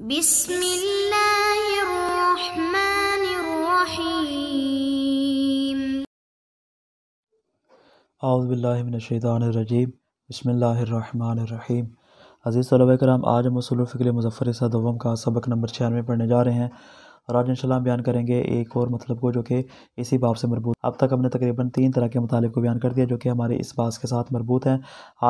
बिस्मिल्लाहिर्रहमानिर्रहीम। औज़ुबिल्लाहि मिनश्शैतानिर्रजीम। बिस्मिल्लाहिर्रहमानिर्रहीम। अज़ीज़ तलबा कराम, आज हम उसूल फ़िक्र मुज़फ़्फ़र हिस्सा दोम का सबक नंबर 96 पढ़ने जा रहे हैं और आज इंशाल्लाह हम बयान करेंगे एक और मतलब को जो कि इसी बाब से मरबूत। अब तक हमने तकरीबन 3 तरह के मतलब को बयान कर दिया जो कि हमारे इस बात के साथ मरबूत हैं।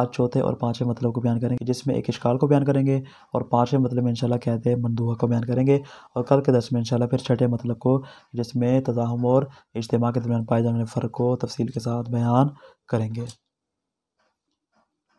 आज 4 और 5 मतलब को बयान करेंगे जिसमें एक इश्काल को बयान करेंगे और 5 मतलब में इंशाल्लाह कहते हैं मंदूहा को बयान करेंगे और कल के दर्स में इंशाल्लाह फिर 6 मतलब को जिसमें तज़ाहुम और इज्तिमा के दरमियान पाए जाने वाले फ़र्क को तफसील के साथ बयान करेंगे।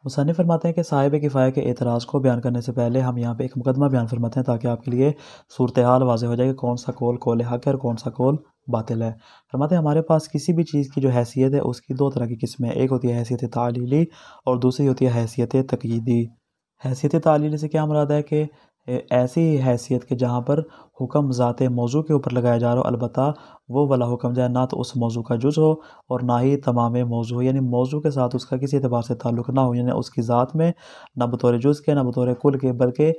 मुसन्निफ़ फरमाते हैं कि साहिब किफ़ाया के एतराज़ को बयान करने से पहले हम यहाँ पे एक मुकदमा बयान फरमाते हैं ताकि आपके लिए सूरत हाल वाज़ेह हो जाए कि कौन सा कौल कौल हक़ है और कौन सा कौल बातिल है। फरमाते हैं हमारे पास किसी भी चीज़ की जो हैसियत है उसकी 2 तरह की किस्में, एक होती है हैसियत तालीली और दूसरी होती है हैसियत तक़यीदी। हैसियत तालीली से क्या मुराद है कि ऐसी हैसियत के जहाँ पर हुक्म ज़ाते मौजू के ऊपर लगाया जा रहा हो, अलबत्ता वो वाला हुक्म जो है ना तो उस मौजू का जुज़ हो और ना ही तमाम मौजू हो, यानी मौजू के साथ उसका किसी एतबार से ताल्लुक़ ना हो, यानी उसकी ज़ात में ना बतौर जुज़ के ना बतौर कुल के बल्कि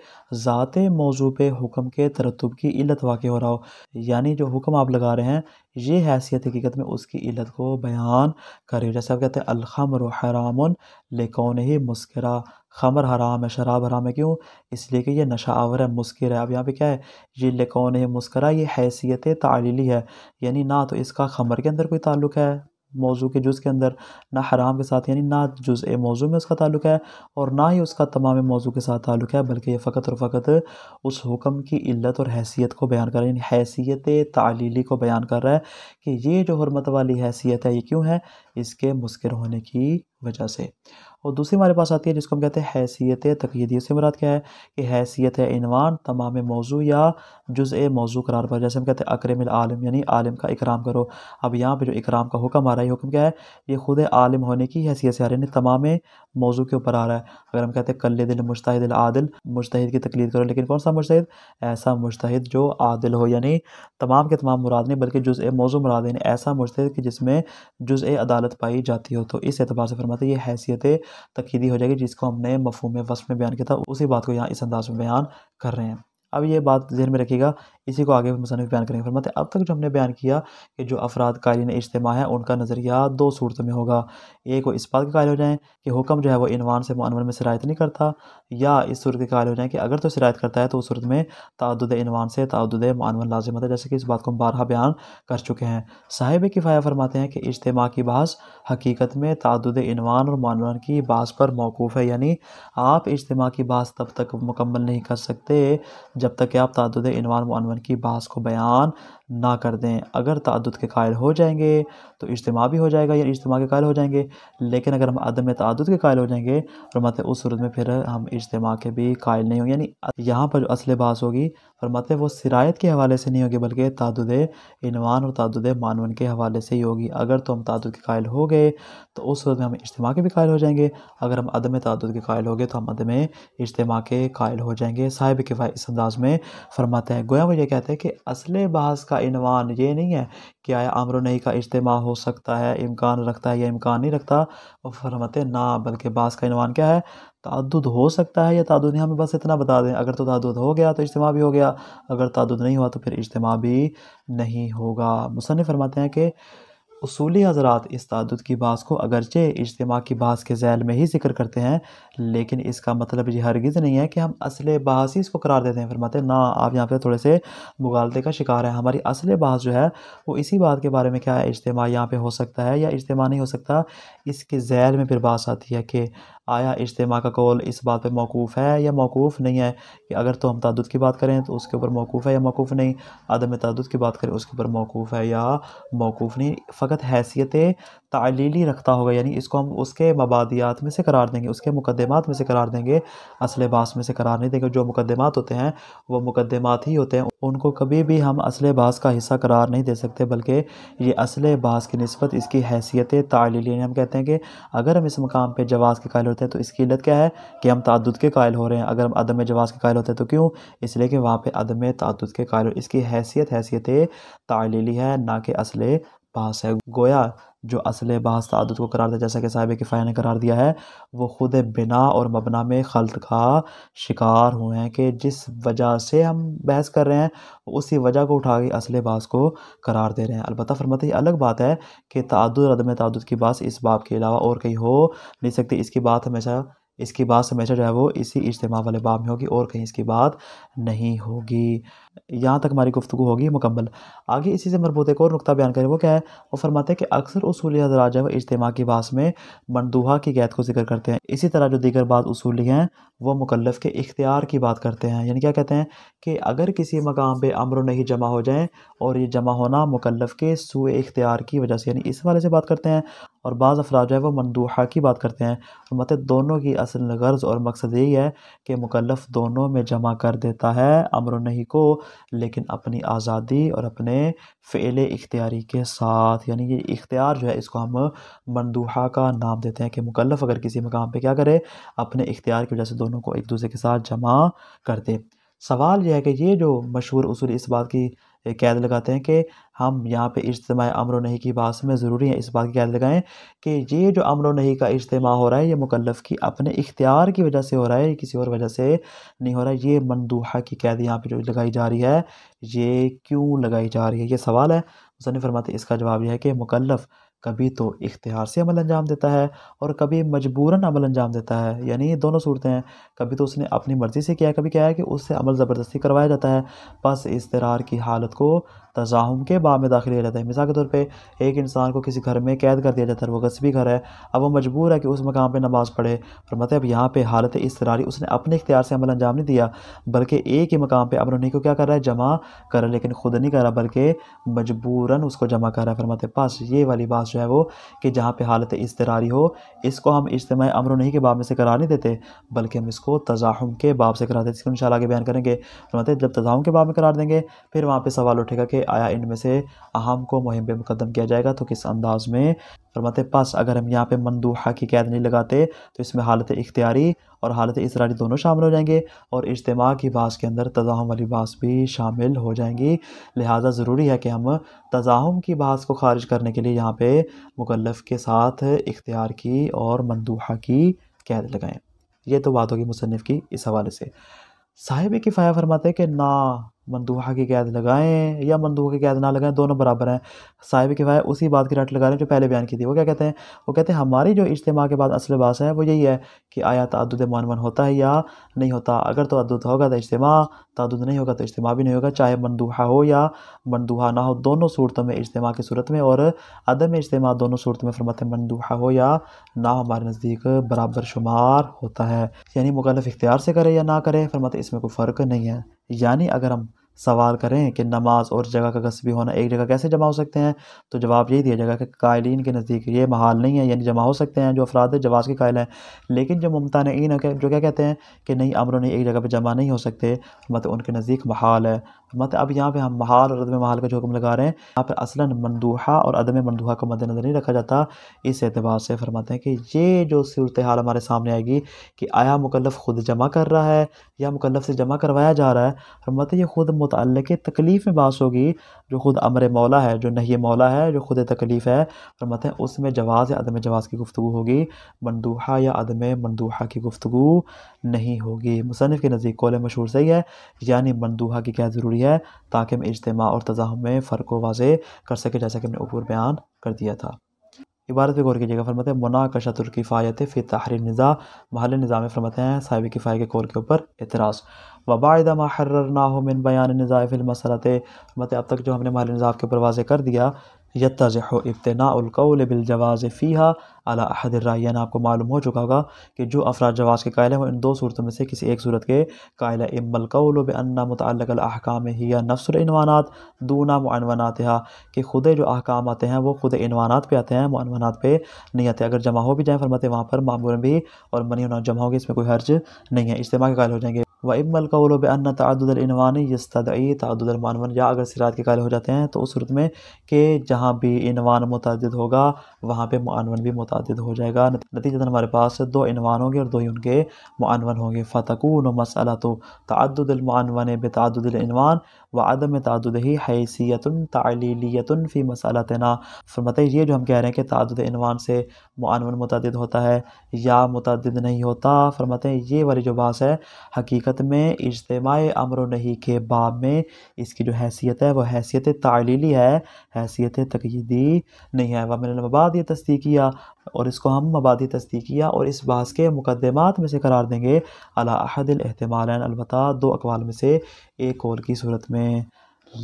ज़ाते मौजू पे हुक्म के तरतुब की इल्लत वाक़ हो रहा हो, यानी जो हुक्म आप लगा रहे हैं ये हैसियत हकीकत में उसकी इल्लत को बयान करे। जैसे आप कहते हैं अल-खम्रु हरामुन लिकौनिही मुस्किरा, खमर हराम है, शराब हराम है, क्यों? इसलिए कि यह नशा आवर है, मुस्किर है। अब यहाँ पे क्या है, ये लिकौनिही मुस्किरा ये हैसियत तालीली है, यानी ना तो इसका खमर के अंदर कोई ताल्लुक़ है मौजू के जुज़ के अंदर, ना हराम के साथ, यानी ना जुज़ मौजू में उसका ताल्लुक़ है और ना ही उसका तमाम मौजू के साथ ताल्लुक़ है, बल्कि ये फ़कत और फ़कत उस हुक्म की इल्लत और हैसियत को बयान कर रहा है, यानी हैसियत तालीली को बयान कर रहा है कि ये जो हुरमत वाली हैसियत है ये क्यों है, इसके मुस्किर होने की वजह से। और दूसरी हमारे पास आती है जिसको हम कहते हैं हैसियत तक़यीदी। इससे मुराद क्या है कि हैसियत इनवान तमाम मौजू या जुज़ मौजू करार पर, जैसे हम कहते हैं अकरमिल आलिम, यानी आलिम का इकराम करो। अब यहाँ पे जो इकराम का हुक्म आ रहा है हुक्म क्या है, ये ख़ुद आलिम होने की हैसियत से आ रहा है, यानी तमाम मौजू के ऊपर आ रहा है। अगर हम कहते हैं कल्लिदिल मुज्तहिदिल आदिल, मुज्तहिद की तकलीद करो, लेकिन कौन सा मुज्तहिद, ऐसा मुज्तहिद जो आदिल हो, यानी तमाम के तमाम मुराद नहीं बल्कि जुज़ मौजू मुराद, यानी ऐसा मुज्तहिद कि जिसमें जुज़ अदालत पाई जाती हो। तो इस एतबार से फरमाते हैं ये हैसियत तक़यीदी हो जाएगी जिसको हमने मफ़हूम वस्फ़ में बयान किया था, उसी बात को यहाँ इस अंदाज़ में बयान कर रहे हैं। अब ये बात ज़हन में रखिएगा, इसी को आगे मुसन्निफ़ बयान करेंगे। फरमाते हैं अब तक जो हमने बयान किया कि जो अफराद कारीन इज्तिमा है उनका नज़रिया 2 सूरतों में होगा, एक वो इस बात के कायल हो जाएँ कि हुक्म जो है वो इनवान से मुअन्वन में सिरायत नहीं करता, या इस सूरत के कायल हो जाएँ कि अगर तो सिरायत करता है तो उस सूरत में ताअद्दुद इनवान से ताअद्दुद मुअन्वन लाज़िम होता है, जैसे कि इस बात को हम बारहा बयान कर चुके हैं। साहिब किफ़ाया फरमाते हैं कि इज्तिमा की बहस हकीकत में ताअद्दुद इनवान और मुअन्वन की बहस पर मौकूफ़ है, यानी आप इज्तिमा की बहस तब तक मुकम्मल नहीं कर सकते जब तक कि आप ताअद्दुद इनवान मुअन्वन की बहस को बयान ना कर दें। अगर ताअद्दुद के कायल हो जाएंगे तो इज्तिमा भी हो जाएगा, यानी इज्तिमा के कायल हो जाएंगे, लेकिन अगर हम अदम ताअद्दुद के कायल हो जाएंगे फरमाते उस सूरत में फिर हम इज्तिमा के भी कायल नहीं होंगे, यानी यहाँ पर जो असले बहस होगी फरमाते वो सिरायत के हवाले से नहीं होगी बल्कि ताअद्दुद इनवान और ताअद्दुद मुअन्वन के हवाले से ही होगी। अगर तो हम ताअद्दुद के कायल हो गए तो उस सूरत में हम इज्तिमा के भी कायल हो जाएंगे, अगर हम अदम ताअद्दुद के कायल हो गए तो हम अदम इज्तिमा के कायल हो जाएंगे। साहिब किफ़ाया इस अंदाज़ में फरमाते हैं, गोया वो ये कहते हैं कि असले बहस का इनवान ये नहीं है कि आया आमर नही का इज्तिमा हो सकता है, इम्कान रखता है या इम्कान नहीं रखता, और फरमाते ना बल्कि बहस का इनवान क्या है, ताअद्दुद हो सकता है या ताअद्दुद नहीं, हमें बस इतना बता दें अगर तो ताअद्दुद हो गया तो इज्तिमा भी हो गया, अगर ताअद्दुद नहीं हुआ तो फिर इज्तिमा भी नहीं होगा। मुसन्निफ़ फरमाते हैं कि उसूली हज़रात इस ताअद्दुद की बहस को अगरचे इज्तिमा की बहस के झैल में ही जिक्र करते हैं, लेकिन इसका मतलब ये हरगिज़ नहीं है कि हम असले बहस ही इसको करार देते हैं। फरमाते हैं ना, आप यहाँ पे थोड़े से मुगालते का शिकार है, हमारी असले बहस जो है वो इसी बात के बारे में क्या है, इज्तिमा यहाँ पे हो सकता है या इज्तिमा नहीं हो सकता, इसके झैल में फिर बहस आती है कि आया इज्तिमा का कौल इस बात पे मौकूफ़ है या मौकूफ़ नहीं है, कि अगर तो हम ताअद्दुद की बात करें तो उसके ऊपर मौकूफ़ है या मौकूफ़ नहीं, अदम ताअद्दुद की बात करें उसके ऊपर मौकूफ़ है या मौकूफ़ नहीं, फ़कत हैसियत तालीली रखता होगा, यानी इसको हम उसके मबादियात में से करार देंगे, उसके मुकदमात में से करार देंगे, असले बहस में से करार नहीं देंगे। जो मुकदमात होते हैं वो मुकदमात ही होते हैं, उनको कभी भी हम असले बहस का हिस्सा करार नहीं दे सकते, बल्कि ये असले बहस की निस्बत इसकी हैसियत तालीली, हम कहते हैं कि अगर हम इस मकाम पर जवाज़ के कायल होते हैं तो इसकी इल्लत क्या है कि हम ताअद्दुद के कायल हो रहे हैं, अगर हम अदम जवाज़ के कायल होते हैं तो क्यों, इसलिए कि वहाँ पर अदम ताअद्दुद के कायल, इसकी हैसियत तालीली है ना कि असले बहस है। गोया जो असल बहस तादुद को करार दिया, जैसा कि साहिब किफ़ाया ने करार दिया है, वो ख़ुद बिना और मबना में खल्त का शिकार हुए हैं कि जिस वजह से हम बहस कर रहे हैं उसी वजह को उठा के असल बहस को करार दे रहे हैं। अलबत्ता फरमाते हैं अलग बात है कि तादुद और अदम तादुद की बहस इस बाब के अलावा और कहीं हो नहीं सकती। इसकी बात हमेशा जो है वो इसी इज्तिमा वाले बाब में होगी और कहीं इसकी बात नहीं होगी। यहाँ तक हमारी गुफ्तगू होगी मुकम्मल। आगे इसी से मरबूत एक और नुकता बयान करें, वो क्या है? वो फरमाते हैं कि अक्सर उसूली हज़रात जो है इज्तिमा की बात में मंदूहा की गैद को जिक्र करते हैं। इसी तरह जो दीगर बात उसूली हैं वो मुकल्लफ़ के इख्तियार की बात करते हैं। यानी क्या कहते हैं कि अगर किसी मकाम पर अमर नहीं जमा हो जाएँ और ये जमा होना मुकल्लफ़ के सूए इख्तियार की वजह से, यानी इस वाले से बात करते हैं। और बाज़ अफराद जो है वो मंदूहा की बात करते हैं। मतलब दोनों की असल गर्ज और मकसद यही है कि मुकल्लफ़ दोनों में जमा कर देता है अमर नहीं को, लेकिन अपनी आज़ादी और अपने फ़ेल इख्तियारी के साथ। यानी ये इख्तियार जो है इसको हम मंदूहा का नाम देते हैं कि मुकल्लफ़ अगर किसी मकाम पे क्या करे, अपने इख्तियार की वजह से दोनों को एक दूसरे के साथ जमा कर दे। सवाल यह है कि ये जो मशहूर उसूल इस बात की कैद लगाते हैं कि हम यहाँ पे इज्तिमा अमर नहीं की बात में ज़रूरी है इस बात की कैद लगाएं कि ये जो अमर नहीं का इज्तिमा हो रहा है ये मुकल्लफ़ की अपने इख्तियार की वजह से हो रहा है, ये किसी और वजह से नहीं हो रहा है। ये मंदूहा की कैद यहाँ पे जो लगाई जा रही है ये क्यों लगाई जा रही है, ये सवाल है। उसने फरमाते इसका जवाब यह है कि मुकल्लफ़ कभी तो इख्तियार से अमल अंजाम देता है और कभी मजबूरन अमल अंजाम देता है। यानी ये दोनों सूरतें हैं, कभी तो उसने अपनी मर्ज़ी से किया है, कभी क्या है कि उससे अमल ज़बरदस्ती करवाया जाता है। बस इस्तरार की हालत को तज़ाहुम के बाब में दाखिल किया जाता है। मिसाल के तौर पे एक इंसान को किसी घर में कैद कर दिया जाता है, वो गस्बी घर है, अब वो मजबूर है कि उस मकाम पे नमाज़ पढ़े। और मतलब यहाँ पे हालत इस्तरारी उसने अपने इख्तियार से अमल अंजाम नहीं दिया, बल्कि एक ही मकाम पे अमर नहीं को क्या कर रहा है, जमा कर रहा है, लेकिन ख़ुद नहीं कर रहा बल्कि मजबूरन उसको जमा कर रहा है। फरमाते पास ये वाली बात जो है वो कि जहाँ पे हालत इस्तरारी हो इसको हम इज्तिमा अमर नहीं के बाब में से करा नहीं देते, बल्कि हम इसको तज़ाहुम के बाब से कराते हैं, जिसको इंशाल्लाह आगे बयान करेंगे। फरमाते जब तज़ाहुम के बाब में करार देंगे फिर वहाँ पर सवाल उठेगा कि आया इनमें से अहम को मुहिम पे मुकदम किया जाएगा तो किस अंदाज में। फरमाते पास अगर हम यहाँ पे मंदूहा की कैद नहीं लगाते तो इसमें हालत इख्तियारी और हालत इसरारी दोनों शामिल हो जाएंगे और इज्तिमा की बात के अंदर तज़ाहुम वाली बात भी शामिल हो जाएंगी। लिहाजा ज़रूरी है कि हम तज़ाहुम की बात को खारिज करने के लिए यहाँ पे मुकल्लफ़ के साथ इख्तियार की और मंदूहा की कैद लगाएँ। ये तो बात होगी मुसन्निफ़ की इस हवाले से। साहिब किफ़ाया फरमाते हैं कि ना मंदूहा की कैद लगाएं या मंदूहा की कैद ना लगाएं, दोनों बराबर हैं। साहिब किफ़ाया उसी बात की रट लगा रहे हैं जो पहले बयान की थी। वो क्या कहते हैं? वो कहते हैं हमारी जो इज्तिमा के बाद असल बात है वो यही है कि आया तादुद मुअन्वन होता है या नहीं होता। अगर तादुद होगा तो इज्तिमा, तादुद नहीं होगा तो इज्तिमा भी नहीं होगा, चाहे मंदूहा हो या मंदूहा ना हो, दोनों सूरतों में इज्तिमा की सूरत में और अदम इज्तिमा दोनों सूरतों में फरमाते हैं मंदूहा हो या ना हो हमारे नज़दीक बराबर शुमार होता है। यानी मुकल्लफ़ इख्तियार से करे या ना करे, फरमाते इसमें कोई फ़र्क नहीं है। यानी अगर हम सवाल करें कि नमाज और जगह का गस्बी होना एक जगह कैसे जमा हो सकते हैं, तो जवाब यही दिया जाएगा कि कायलीन के नज़दीक ये महाल नहीं है, यानी जमा हो सकते हैं जो अफराद जवाज़ के कायल हैं। लेकिन जो मुमतानईन है जो क्या कहते हैं कि नहीं अमरों ने एक जगह पे जमा नहीं हो सकते, मतलब उनके नज़दीक महाल है। मतलब अब यहाँ पे हम महाल और अदम महाल का जो हुक्म लगा रहे हैं यहाँ पे असलन मंदूहा और अदम मंदूहा को मद्देनज़र नहीं रखा जाता। इस एतबार से फरमाते हैं कि ये जो सूरत हाल हमारे सामने आएगी कि आया मुकल्लफ़ ख़ुद जमा कर रहा है या मुकल्लफ़ से जमा करवाया जा रहा है, फरमाते ये ख़ुद मुतअल्लिक़ तकलीफ़ में बात होगी। जो ख़ुद अमर मौला है, जो नही मौला है, जो ख़ुद तकलीफ़ है, फरमाते हैं उसमें जवाज़ या अदम जवाज़ की गुफ्तगू होगी, मंदूहा या अदम मंदूहा की गुफ्तगू नहीं होगी। मुसन्निफ़ के नज़दीक कौल मशहूर सही है, यानी मंदूहा की क्या ज़रूरी है ताकि हम इज्तिमा और तज़ाहुम में फ़र्क को वाज़ेह कर सके, जैसा कि हमने ऊपर बयान कर दिया था। इबारत पे गौर कीजिएगा। फरमाते हैं मुनाकशतुल किफ़ायत फ़ी तहरीर निज़ा, महल निज़ा में फरमाते हैं साहिब किफ़ाया के कौल के ऊपर एतराज़। वबाद मा हर्ररनाहु मिन बयान निज़ा फ़िल मसलत, फरमाते अब तक जो हमने महल निज़ा के ऊपर वाज़ेह कर दिया, यत्तज़िहु इब्तिनाउल क़ौल बिल जवाज़ फ़ीहा अला अहद रायन, आपको मालूम हो चुका होगा कि जो अफराद जवाज़ के कायल हैं वो इन दो सूरतों में से किसी एक सूरत के कायल है। इम्मल क़ौल बिअन्ना मुतअल्लिक़ल अहकाम हिया नफ़्सुल इन्वानात दूना मुअन्वनातिहा, कि खुद जो अहकाम आते हैं वो खुद इन्वानात पे आते हैं, मुअन्वनात पे नहीं आते। अगर जमा हो भी जाए फरमाते वहाँ पर मामूरन भी और मनी होना जमा होगी, इसमें कोई हर्ज नहीं है, इज्तिमा के कायल हो जाएंगे। व इमल कौल बन तदुदलवानी यस्तदी तदुदलमानवन, या अगर सिरात के कायल हो जाते हैं तो उस सूरत में कि जहाँ भी इनवान मुतअद्दिद होगा वहाँ पे मुअन्वन भी मुतअद्दिद हो जाएगा। नतीजतन हमारे पास दो इनवान होंगे और दो ही उनके मुअन्वन होंगे। फ़तकून मसला तो तअद्दुदलमानवन बेतअद्दुदलइनवान व अदम तअद्दुदही हैसियतुन तअलीलियतुन फ़ी मसलातना। फरमाते ये जो हम कह रहे हैं कि तअद्दुदइनवान से मुअन्वन मुतअद्दिद होता है या मुतअद्दिद नहीं होता, फरमाते ये वाली जो बात है हकीकत में इज्तिमाए अमर व नही के बाब में इसकी जो हैसियत है वह हैसियत तालीली है, हैसियत तक़यीदी नहीं है। वह मैंने मबादी तस्दीकिया और इसको हम मबादी तस्दीकिया और इस बहस के मुकदमात में से करार देंगे अला अहदिल एहतमालैन, अलबत्ता दो अकवाल में से एक और की सूरत में।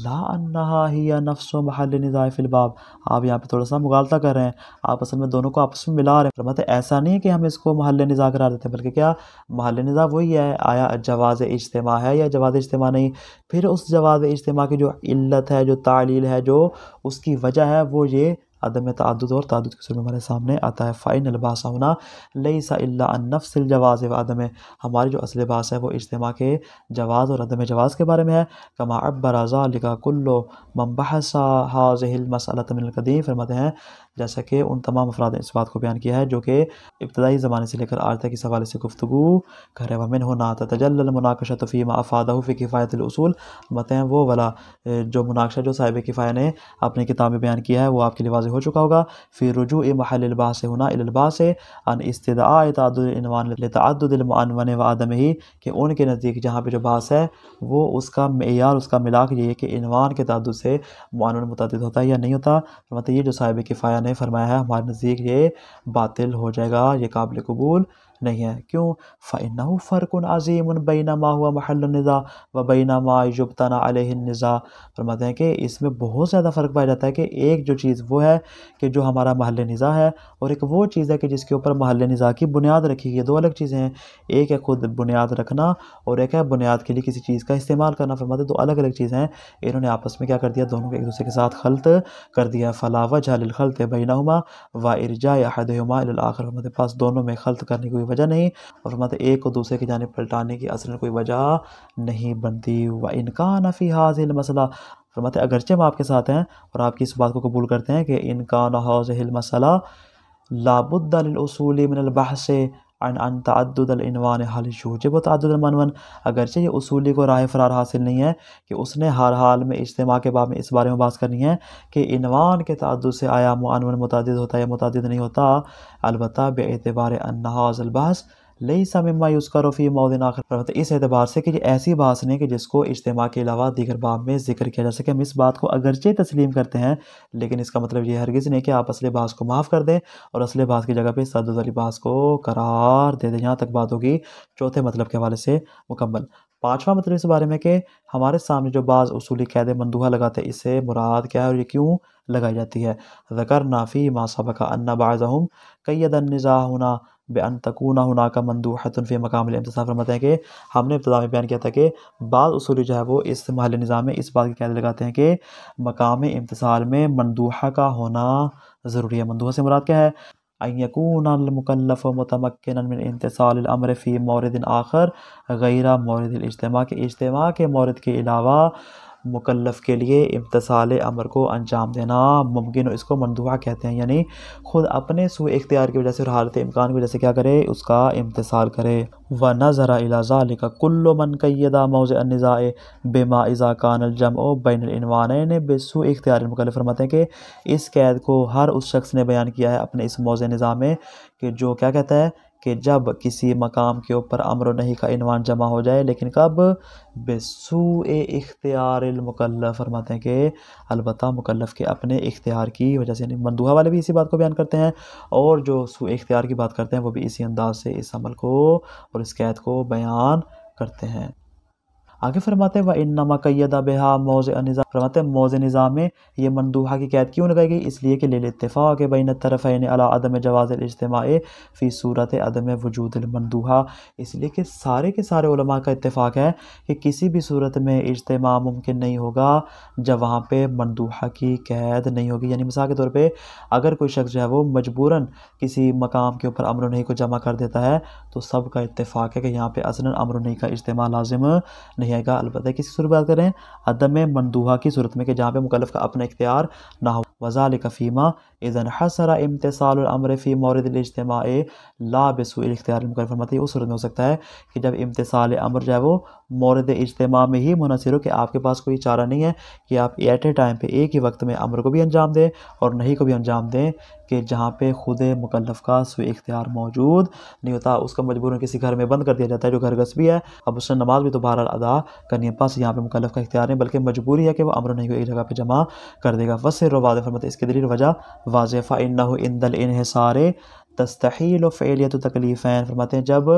ला अन्नहा हिया नफ्सु महल निज़ाय फिल बाब, आप यहाँ पे थोड़ा सा मुगालता कर रहे हैं, आप असल में दोनों को आपस में मिला रहे हैं। मतलब ऐसा नहीं है कि हम इसको महल निज़ा करार देते हैं, बल्कि क्या महल निज़ा वही है, आया जवाज़ इज्तिमा है या जवाज़ इज्तिमा नहीं। फिर उस जवाज़ इज्तिमा की जो इल्लत है, जो तालील है, जो उसकी वजह है, वो ये अदम तअद्दुद और तअद्दुद के सूरत में हमारे सामने आता है। फ़ाइनल बास होना लैसा इल्ला अन नफ्सिल जवाज़ व अदम, हमारी जो असली बास है वो इज्तिमा के जवाज़ और अदम जवाज़ के बारे में है। कमा अब्बर ज़ालिका कुल्लु मन बहसा हाज़िहिल मसअलत मिनल क़दीम, फरमाते हैं जैसा कि उन तमाम अफराद ने इस बात को बयान किया है जो कि इब्तदाई ज़माने से लेकर आज तक इस हवाले से गुफ्तगू कर रहे। वमिन होना तजल्लल मुनाकशत फ़ी मा अफ़ादहु फ़ी किफ़ायतिल उसूल, मत हैं वो वाला जो मुनाकशा जो साहिब किफ़ाया ने अपनी किताब में बयान किया है वो आपके लिए वाज़ेह हो चुका होगा। फ़ी रुजू महल बहस होना इल बहस अन इस्तिदआ तअद्दुदलइनवान लितअद्दुदलमुअन्वन व अदमिही, कि उनके नज़दीक जहाँ पर जो बहस है वो उसका मेयार, उसका मिलाक ये है कि इनवान के तअद्दुद से मुअन्वन मुतअद्दिद होता है या नहीं होता। मतलब ये जो साहिब किफ़ाया फरमाया है हमारे नज़दीक ये बातिल हो जाएगा, ये काबिल कबूल नहीं है। क्यों? फ़इन्नहु फ़र्क़ुन अज़ीमुन बैना मा हुआ महल्लुन निज़ा व बैना मा युब्तना अलैहिन निज़ा, फरमाते हैं कि इसमें बहुत ज़्यादा फ़र्क पाया जाता है कि एक जो चीज़ वो है कि जो हमारा महल निज़ा है और एक वो चीज़ है कि जिसके ऊपर महल निज़ा की बुनियाद रखी गई। दो अलग चीज़ें हैं, एक है ख़ुद बुनियाद रखना और एक है बुनियाद के लिए किसी चीज़ का इस्तेमाल करना। फरमाते दो अलग अलग चीज़ें हैं, इन्होंने आपस में क्या कर दिया, दोनों को एक दूसरे के साथ खल्त कर दिया। फ़ला वजह लिलखल्त बैनहुमा व इरजाए अहदहुमा इलल आखिर, फरमाते पास दोनों में खल्त करने की वजह नहीं और फरमाते एक को दूसरे की जानिब पलटाने की असलन कोई वजह नहीं बनती। व इनकान फी हाज़िल मसला, फरमाते अगरचे हम आपके साथ हैं और आपकी इस बात को कबूल करते हैं कि इनकान हाज़िल मसला लाबुद्द लिल उसूली मिनल बहस अन तअद्दुदलइनवान हाल युजिबु तअद्दुदलमानवन, अगरचे ये उसूली को राह फरार हासिल नहीं है कि उसने हर हाल में इज्तिमा के बारे में इस बारे में बात करनी है कि इनवान के तअद्दुद से आया मुअन्वन मुतअद्दिद होता है या मुतअद्दिद नहीं होता। अलबत्ता बिएतिबार अन्ना हाज़ल बहस लैसा मिम्मा युज़्करु फ़ी मौदिन आखिर, इस एतबार से कि ऐसी बात नहीं कि जिसको इज्तिमा के अलावा दीगर बाब में जिक्र किया जा सके। हम इस बात को अगरचे तस्लीम करते हैं लेकिन इसका मतलब ये हरगिज़ नहीं कि आप असले बात को माफ़ कर दें और असले बात की जगह पर तअद्दुदल बात को करार दे दें। यहाँ तक बात होगी चौथे मतलब के हवाले से मुकम्मल। पाँचवा मतलब इस बारे में कि हमारे सामने जो बाज़ उसूली क़ैद मंदूहा लगाते हैं इससे मुराद क्या है और ये क्यों लगाई जाती है। ज़करना फ़ी मा सबक़ अन्न बाज़हुम क़य्यदन निज़ा हुना बेअन तकूना हुना का मंदूहतुन फ़ी मकामिल इम्तिसाल, फरमाते हैं कि हमने इब्तिदा में बयान किया था कि बाद उसूली जो है वो इस महल निज़ाम में इस बात की क़ैद लगाते हैं कि मकाम इम्तिसाल में मंदूहा का होना ज़रूरी है। मंदूहा से मुराद क्या है? अन यकूना मुकल्लफ़ मुतमक्किनन मिन इंतिसाल अमर फ़ी मौरिदिन आखर गैरा मौरिदिल इज्तिमा, के इज्तिमा के मौरिद के अलावा मुकल्लफ़ के लिए इम्तसाल अमर को अंजाम देना मुमकिन हो, इसको मंदूहा कहते हैं। यानी ख़ुद अपने सू इख्तियार की वजह से और हालत इम्कान की वजह से क्या करे, उसका इम्तसाल करे। व नज़रा इला ज़ालिका कुल्लु मन क़य्यदा मौज़िअ निज़ाए बिमा इज़ा कानल जमअ बैनल इनवानैन बिस्सू इख्तियार मुकल्लफ़, फरमाते हैं कि इस कैद को हर उस शख्स ने बयान किया है अपने इस मौज़िअ निज़ाम में कि जो क्या कहता है कि जब किसी मकाम के ऊपर अमर नहीं का इनवान जमा हो जाए, लेकिन कब बेसूए इख्तियार मुकल्लफ़, फरमाते हैं कि अलबत्ता मुकल्लफ़ के अपने इख्तियार की वजह से। मंदूहा वाले भी इसी बात को बयान करते हैं और जो सूए इख्तियार की बात करते हैं वो भी इसी अंदाज से इस अमल को और इस कैद को बयान करते हैं। आगे फरमाते हैं व इन नमा कैदा बेहा मौज निज़ाम, फरमाते हैं मौज निज़ाम में ये मंदूहा की कैद क्यों लगाई गई, इसलिए कि ले इतफ़ाक़ बैन तरफ़ैन अला अदम जवाज़ इज्तिमा फ़ी सूरत अदम वजूद मंदूहा, इसलिए कि सारे के सारे उलमा का इतफ़ाक़ है कि किसी भी सूरत में इज्तिमा मुमकिन नहीं होगा जब वहाँ पर मंदूहा की कैद नहीं होगी। यानी मिसाल के तौर पर अगर कोई शख्स जो है वो मजबूरन किसी मकाम के ऊपर अमर नहीं को जमा कर देता है तो सब का इतफ़ाक़ है कि यहाँ पर असलन अमर नहीं का इज्तिमा लाजिम नहीं आएगा। अलबत्ता किसी सूरत बात करें अदम मंदूहा की सूरत में कि जहाँ पे मुकल्लफ़ का अपना इख्तियार ना हो। वज़ालिका फ़ीमा इज़न हसरा इम्तिसाल अमर फ़ी मौरिद इज्तिमा ला बिसूल इख्तियार मुकल्लफ़, फरमाते हैं उस सूरत में हो सकता है कि जब इम्तिसाल अमर जो है वो मौरिद इज्तिमा में ही मुनसर हो कि आपके पास कोई चारा नहीं है कि आप एट ए टाइम पे एक ही वक्त में अमर को भी अंजाम दें और नहीं को भी अंजाम दें, कि जहाँ पे ख़ुद मुकल्लफ़ का सुई इख्तियार मौजूद नहीं होता, उसका मजबूरन किसी घर में बंद कर दिया जाता है जो घर गस्बी है। अब उसने नमाज भी तो बहरहाल अदा करनी है, पास यहाँ पे मुकल्लफ़ का इख्तियार नहीं बल्कि मजबूरी है कि वह अमर नहीं को एक जगह पे जमा कर देगा। वसर वाज़, फरमाते इसकी दलील वजह वाज़फ़ा इन्नहु इंदल इन्हिसारे तस्तहील व फ़ेलियत तकलीफ़ैन, फरमाते हैं जब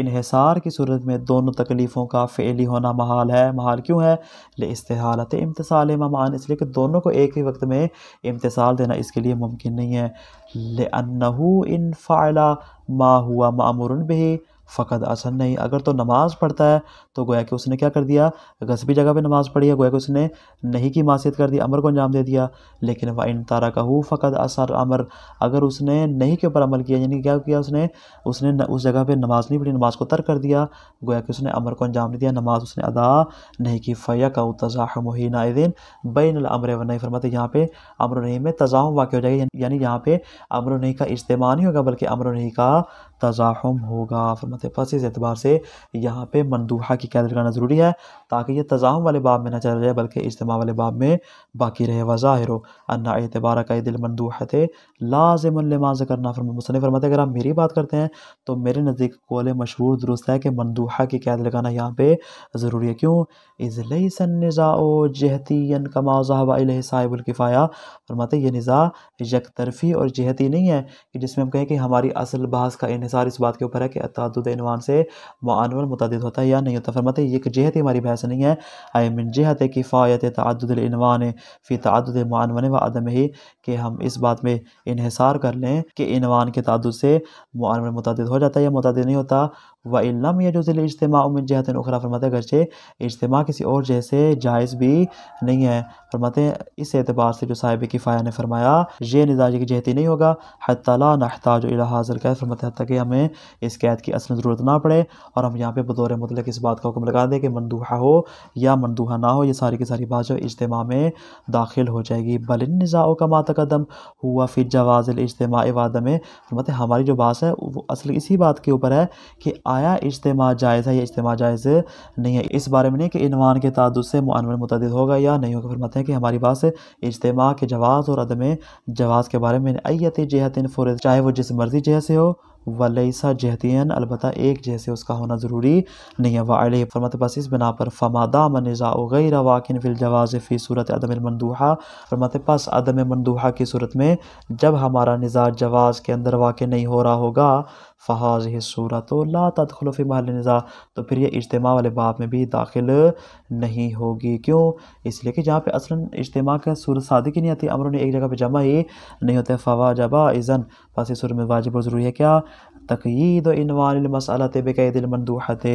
इन्हिसार की सूरत में दोनों तकलीफ़ों का फ़ेली होना महाल है। महाल क्यों है? ले इस्तेहालत इम्तिसाल ममान, इसलिए कि दोनों को एक ही वक्त में इम्तिसाल देना इसके लिए मुमकिन नहीं है। ले अन्नहु इन फ़ाला मा हुआ मामुरुन बिही फ़कद असन नहीं, अगर तो नमाज़ पढ़ता है तो गोया कि उसने क्या कर दिया, गस्बी जगह पे नमाज़ पढ़ी है, गोया कि उसने नहीं की मासियत कर दी, अमर को अंजाम दे दिया। लेकिन व इन तारा का हु फ़कद असर अमर, अगर उसने नहीं के ऊपर अमल किया, यानी क्या किया उसने, उसने उस जगह पे नमाज़ नहीं पढ़ी, नमाज़ को तर्क कर दिया, गोया कि उसने अमर को अंजाम नहीं दिया, नमाज़ उसने अदा नहीं की। फ़या का तज़ाहम मुहीना दिन बैन अमर व नहीं, फरमाते यहाँ पर अमर नहीं में तज़ाहम वाक़ हो जाएगा, यानी यहाँ पर अमर नहीं का इज्तिमा नहीं होगा बल्कि अमर नहीं का तज़ाहम होगा। फरमाते फस इस एतबार से यहाँ पे मंदूहा की कैद लगाना ज़रूरी है ताकि ये तज़ाहम वाले बाब में ना चला जाए बल्कि इज्तिमा वाले बाब में बाकी रहे। वज़ाहिर अन्ना एतबार का दिल मंदूहा थे लाज़िम लिमा ज़िकरना, मुसन्निफ़ फरमाते अगर आप मेरी बात करते हैं तो मेरे नज़दीक कौल मशहूर दुरुस्त है कि मंदूहा की कैद लगाना यहाँ पे ज़रूरी है। क्यों? इज़लैसा निज़ाओ जहतियन कमा ज़हब अलैहि साहिबुल किफ़ाया, फरमाते ये निज़ा यकतरफ़ी और जहती नहीं है कि जिसमें हम कहें कि हमारी असल बहस का इन्हिसार इस बात के ऊपर है कि तअद्दुद इनवान से मुआनवल मुतादिद होता है या नहीं होता। फरमाते ये कि जहत हमारी बहस नहीं है, आई मिन जहत किफ़ायत तअद्दुद इनवान फ़ी तअद्दुद मुआनवन व अदम ही, कि हम इस बात में इन्हिसार कर लें कि इनवान के तअद्दुद से मुआनवल मुतादिद हो जाता है या मुतादिद नहीं होता। व इल्लम यजुज़ुल इज्तिमा मिन जहतिन उखरा, फरमाते अगरचे इज्तिमा किसी और जैसे जायज़ भी नहीं है। फरमाते हैं इस एतबार से जो साहिब किफ़ाया ने फरमाया ये निज़ाज़ की जहती नहीं होगा हत्ता ला नहताज इला हाज़िल कैद, फरमाते हैं ताकि हमें इस कैद की असल ज़रूरत ना पड़े और हम यहाँ पे बतौर मुतलक इस बात का हुक्म लगा दें कि मंदूहा हो या मंदूहा ना हो, ये सारी की सारी बात जो इज्तिमा में दाखिल हो जाएगी। बल निज़ाओ का मातकदम हुआ फ़िर जवाज़िल इज्तिमा वादम में, फरमाते हमारी जो बात है वो असल इसी बात के ऊपर है कि आया इज्तिमा जायज़ है या इज्तिमा जायज़ नहीं है, इस बारे में नहीं कि इनवान के तअद्दुद से मुअन्वन मुतादिद होगा या नहीं होगा। फरमाते हैं कि हमारी बात से इज्तिमा के जवाज़ और अदम जवाज़ के बारे में अय्यत जहतिन फ़ुरिद, चाहे वो जिस मर्ज़ी जह से हो, वलैसा जहतियन अलबत्ता एक जैसे उसका होना ज़रूरी नहीं है। वाले फरमाते बस इस बिना पर फमादा मनिज़ा गैर वाकिन फिल जवाज़ फ़ी सूरत अदम मंदूहा, फरमाते पास अदम मंदूहा की सूरत में जब हमारा निज़ा जवाज़ के अंदर वाक़ नहीं हो रहा होगा फ़हाज़ ही सूरत ला तदखुलु फ़ी महल निज़ा, तो फिर ये इज्तिमा वाले बाब में भी दाखिल नहीं होगी। क्यों? इसलिए कि जहाँ पे असलन इज्तिमा का सूरत सादिक ही नहीं आती, अमरों ने एक जगह पे जमा ही नहीं होते। फ़वाजबा इज़न पास इस सूरत में वाजिब और ज़रूरी है क्या तक़यीद इनवान मसलत बेक़ैद मंदूहत,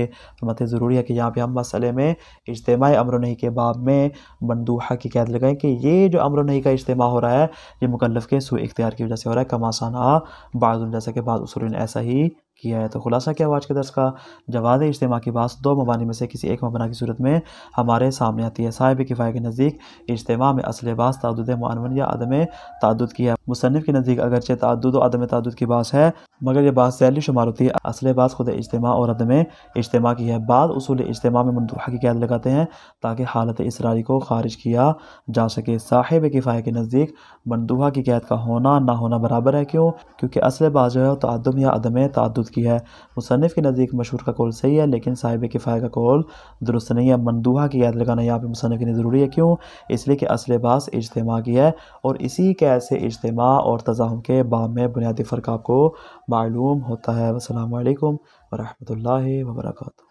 मत ज़रूरी है कि यहाँ पे हम मसले में इज्तिमा अमर नहीं के बाब में मंदूहा की कैद लगाएं कि ये जो अमर नहीं का इज्तिमा हो रहा है ये मुकल्लफ़ के सुई इख्तियार की वजह से हो रहा है। कमासाना बाज़ुन, जैसा कि बाज़ उसूल ने ऐसा ही किया है। तो खुलासा क्या हुआ आज के दर्स का, जवाज़ इज्तिमा की बात दो मबानी में से किसी एक मबना की सूरत में हमारे सामने आती है। साहिब किफ़ाया के नज़दीक इज्तिमा में असल बात तअद्दुद मुअन्वन या अदम तअद्दुद की है। मुसन्निफ़ के नज़दीक अगरचे तअद्दुद और अदम तअद्दुद की बात है मगर यह बात सैली शुमार होती है, असल बात खुद इज्तिमा और अदम इज्तिमा की है। बाद उसूल इज्तिमा में मंदूहा की कैद लगाते हैं ताकि हालत इसरारी को खारिज किया जा सके। साहिब किफ़ाया के नज़दीक मंदूहा की कैद का होना ना होना बराबर है। क्यों? क्योंकि असल बात जो है तअद्दुद या अदम तअद्दुद की है। मुसन्निफ़ के नज़दीक मशहूर का कौल सही है लेकिन साहिब किफ़ाया का कौल दुरुस्त नहीं है। मंदूहा की कैद लगाना यहाँ पे मुसन्निफ़ के लिए ज़रूरी है। क्यों? इसलिए कि असल बात इज्तिमा की है और इसी कैद से इज्तिमा और तज़ाहुम के बाब में बुनियादी फ़र्क आपको मालूम होता है। वस्सलामु अलैकुम वरहमतुल्लाहि वबरकातुहू।